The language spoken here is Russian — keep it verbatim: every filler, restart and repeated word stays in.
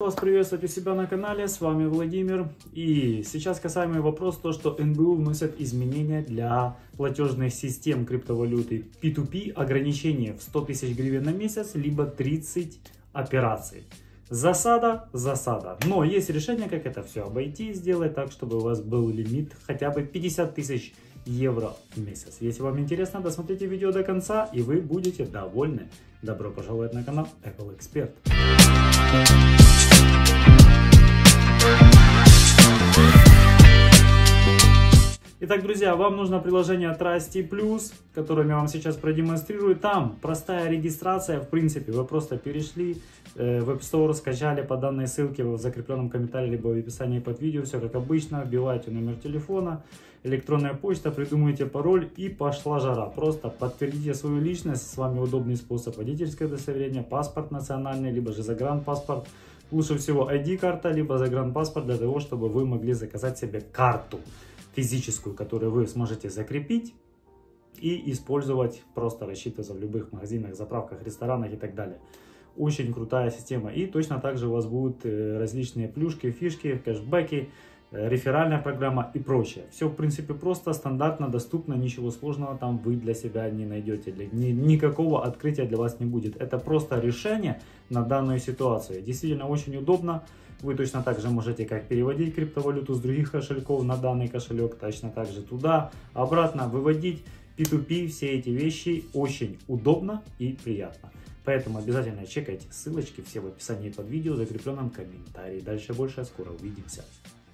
Вас приветствовать у себя на канале, с вами Владимир. И сейчас касаемый вопрос, то что эн бэ у вносят изменения для платежных систем криптовалюты пи ту пи, ограничение в сто тысяч гривен на месяц, либо тридцать операций. Засада, засада. Но есть решение, как это все обойти и сделать так, чтобы у вас был лимит хотя бы пятьдесят тысяч евро в месяц. Если вам интересно, досмотрите видео до конца, и вы будете довольны. Добро пожаловать на канал Apple Expert. Итак, друзья, вам нужно приложение Trustee Plus, которым я вам сейчас продемонстрирую. Там простая регистрация, в принципе, вы просто перешли э, в App Store, скачали по данной ссылке в закрепленном комментарии, либо в описании под видео, все как обычно, вбиваете номер телефона, электронная почта, придумываете пароль и пошла жара. Просто подтвердите свою личность, с вами удобный способ: водительское удостоверение, паспорт национальный, либо же загранпаспорт. Лучше всего ай ди карта, либо загранпаспорт, для того, чтобы вы могли заказать себе карту физическую, которую вы сможете закрепить и использовать, просто рассчитываться в любых магазинах, заправках, ресторанах и так далее. Очень крутая система. И точно так же у вас будут различные плюшки, фишки, кэшбэки, реферальная программа и прочее. Все, в принципе, просто, стандартно, доступно, ничего сложного там вы для себя не найдете. Никакого открытия для вас не будет. Это просто решение на данную ситуацию. Действительно, очень удобно. Вы точно так же можете как переводить криптовалюту с других кошельков на данный кошелек, точно так же туда, обратно выводить. пи ту пи, все эти вещи очень удобно и приятно. Поэтому обязательно чекайте ссылочки, все в описании под видео, закрепленном комментарии. Дальше больше, скоро увидимся.